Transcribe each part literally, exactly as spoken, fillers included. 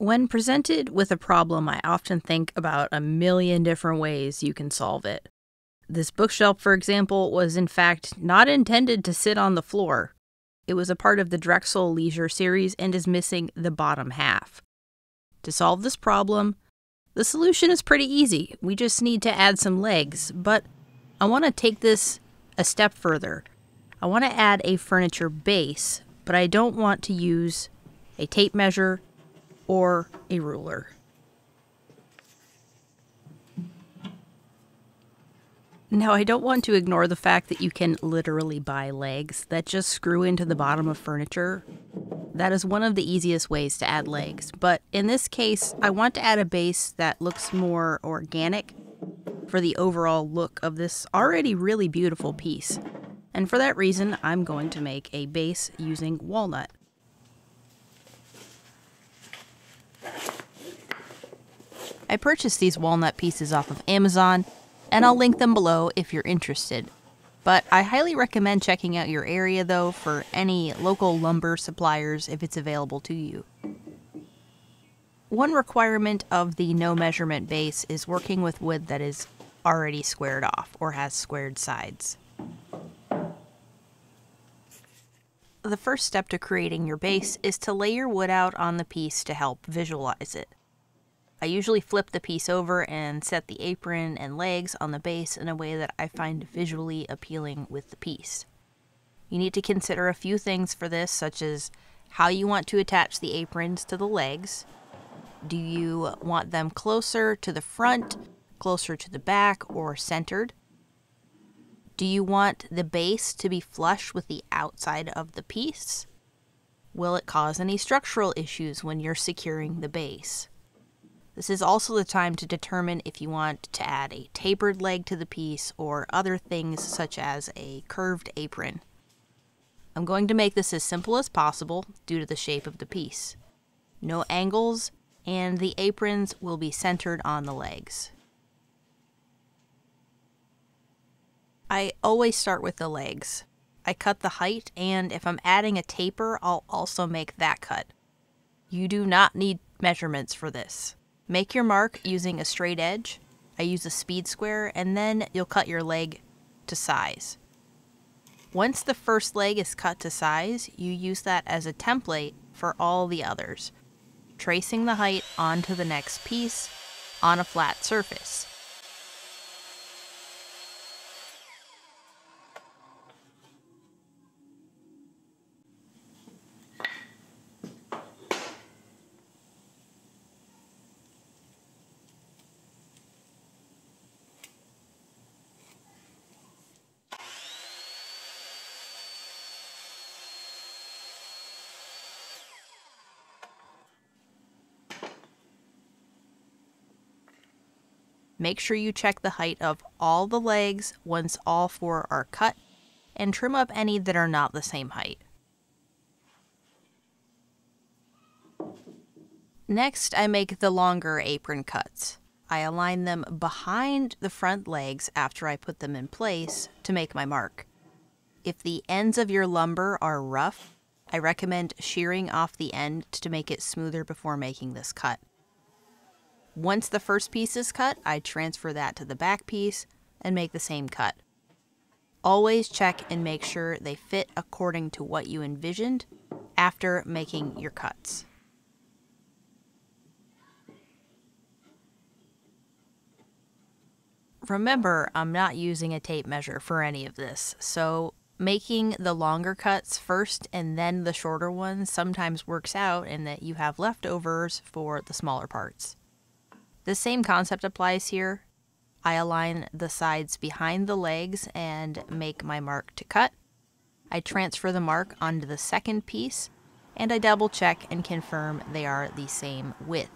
When presented with a problem, I often think about a million different ways you can solve it. This bookshelf, for example, was in fact not intended to sit on the floor. It was a part of the Drexel Leisure series and is missing the bottom half. To solve this problem, the solution is pretty easy. We just need to add some legs, but I want to take this a step further. I want to add a furniture base, but I don't want to use a tape measure or a ruler. Now, I don't want to ignore the fact that you can literally buy legs that just screw into the bottom of furniture. That is one of the easiest ways to add legs, but in this case, I want to add a base that looks more organic for the overall look of this already really beautiful piece. And for that reason, I'm going to make a base using walnut. I purchased these walnut pieces off of Amazon, and I'll link them below if you're interested. But I highly recommend checking out your area, though, for any local lumber suppliers if it's available to you. One requirement of the no measurement base is working with wood that is already squared off or has squared sides. The first step to creating your base is to lay your wood out on the piece to help visualize it. I usually flip the piece over and set the apron and legs on the base in a way that I find visually appealing with the piece. You need to consider a few things for this, such as how you want to attach the aprons to the legs. Do you want them closer to the front, closer to the back, or centered? Do you want the base to be flush with the outside of the piece? Will it cause any structural issues when you're securing the base? This is also the time to determine if you want to add a tapered leg to the piece or other things such as a curved apron. I'm going to make this as simple as possible due to the shape of the piece. No angles, and the aprons will be centered on the legs. I always start with the legs. I cut the height, and if I'm adding a taper, I'll also make that cut. You do not need measurements for this. Make your mark using a straight edge. I use a Speed Square, and then you'll cut your leg to size. Once the first leg is cut to size, you use that as a template for all the others, tracing the height onto the next piece on a flat surface. Make sure you check the height of all the legs once all four are cut, and trim up any that are not the same height. Next, I make the longer apron cuts. I align them behind the front legs after I put them in place to make my mark. If the ends of your lumber are rough, I recommend shearing off the end to make it smoother before making this cut. Once the first piece is cut, I transfer that to the back piece and make the same cut. Always check and make sure they fit according to what you envisioned after making your cuts. Remember, I'm not using a tape measure for any of this, so making the longer cuts first and then the shorter ones sometimes works out in that you have leftovers for the smaller parts. The same concept applies here. I align the sides behind the legs and make my mark to cut. I transfer the mark onto the second piece, and I double check and confirm they are the same width.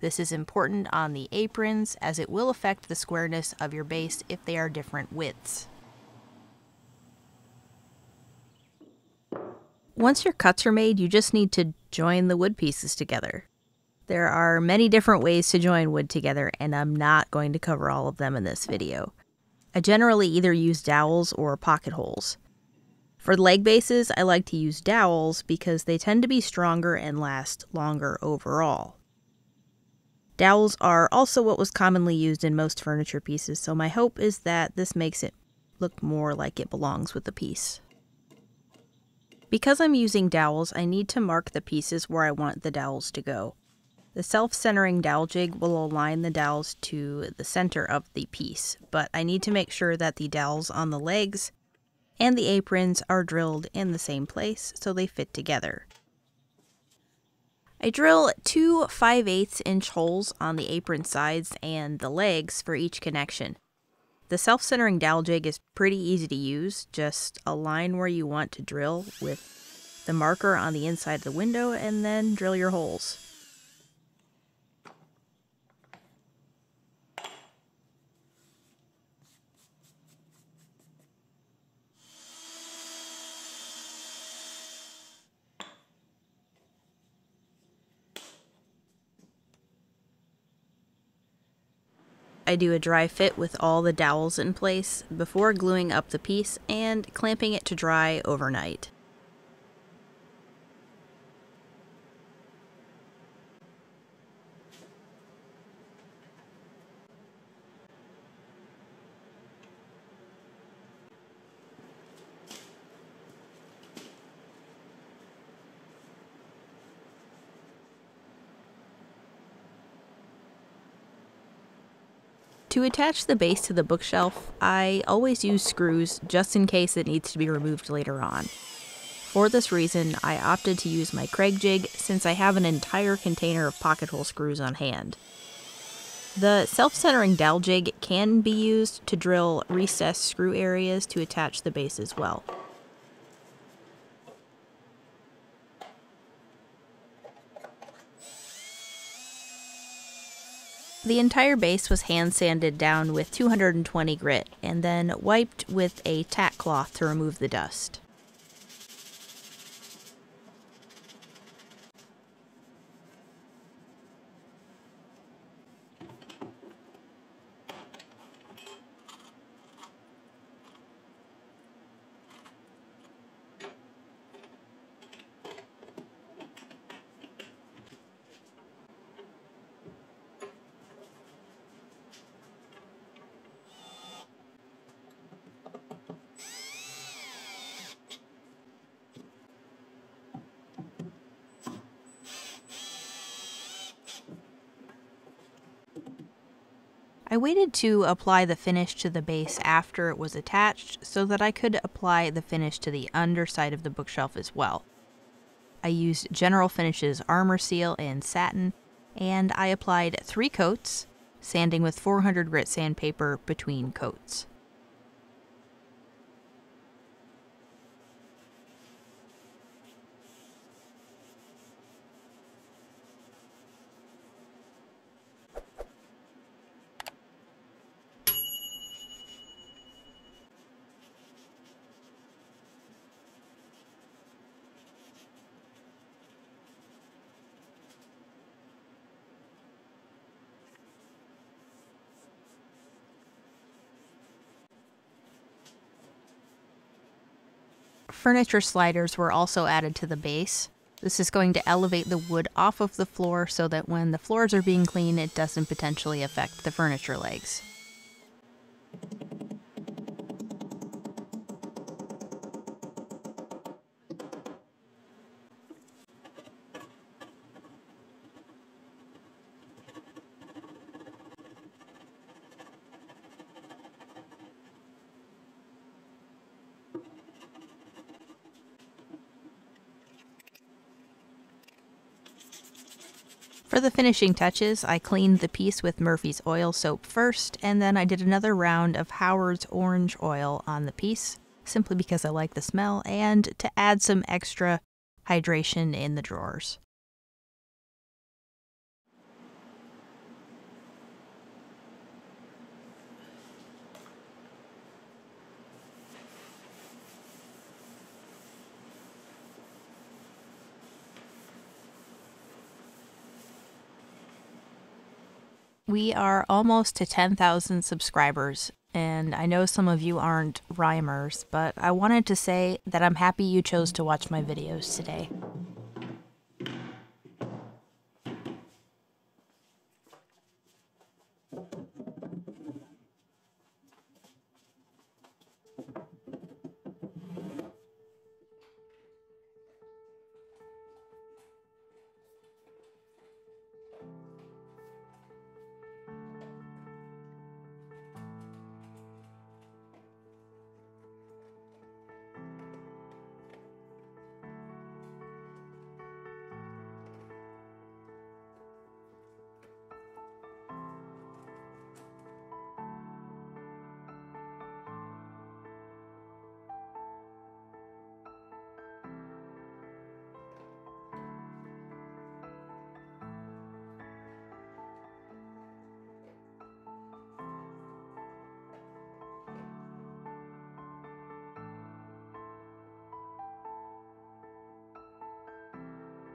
This is important on the aprons as it will affect the squareness of your base if they are different widths. Once your cuts are made, you just need to join the wood pieces together. There are many different ways to join wood together, and I'm not going to cover all of them in this video. I generally either use dowels or pocket holes. For leg bases, I like to use dowels because they tend to be stronger and last longer overall. Dowels are also what was commonly used in most furniture pieces, so my hope is that this makes it look more like it belongs with the piece. Because I'm using dowels, I need to mark the pieces where I want the dowels to go. The self-centering dowel jig will align the dowels to the center of the piece, but I need to make sure that the dowels on the legs and the aprons are drilled in the same place so they fit together. I drill two five eighths inch holes on the apron sides and the legs for each connection. The self-centering dowel jig is pretty easy to use. Just align where you want to drill with the marker on the inside of the window and then drill your holes. I do a dry fit with all the dowels in place before gluing up the piece and clamping it to dry overnight. To attach the base to the bookshelf, I always use screws just in case it needs to be removed later on. For this reason, I opted to use my Kreg Jig since I have an entire container of pocket hole screws on hand. The self-centering dowel jig can be used to drill recessed screw areas to attach the base as well. The entire base was hand sanded down with two hundred twenty grit and then wiped with a tack cloth to remove the dust. I waited to apply the finish to the base after it was attached so that I could apply the finish to the underside of the bookshelf as well. I used General Finishes Armor Seal in satin, and I applied three coats, sanding with four hundred grit sandpaper between coats. Furniture sliders were also added to the base. This is going to elevate the wood off of the floor so that when the floors are being cleaned, it doesn't potentially affect the furniture legs. For the finishing touches, I cleaned the piece with Murphy's Oil Soap first, and then I did another round of Howard's Orange Oil on the piece, simply because I like the smell and to add some extra hydration in the drawers. We are almost to ten thousand subscribers, and I know some of you aren't rhymers, but I wanted to say that I'm happy you chose to watch my videos today.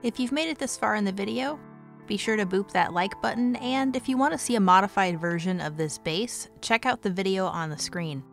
If you've made it this far in the video, be sure to boop that like button, and if you want to see a modified version of this base, check out the video on the screen.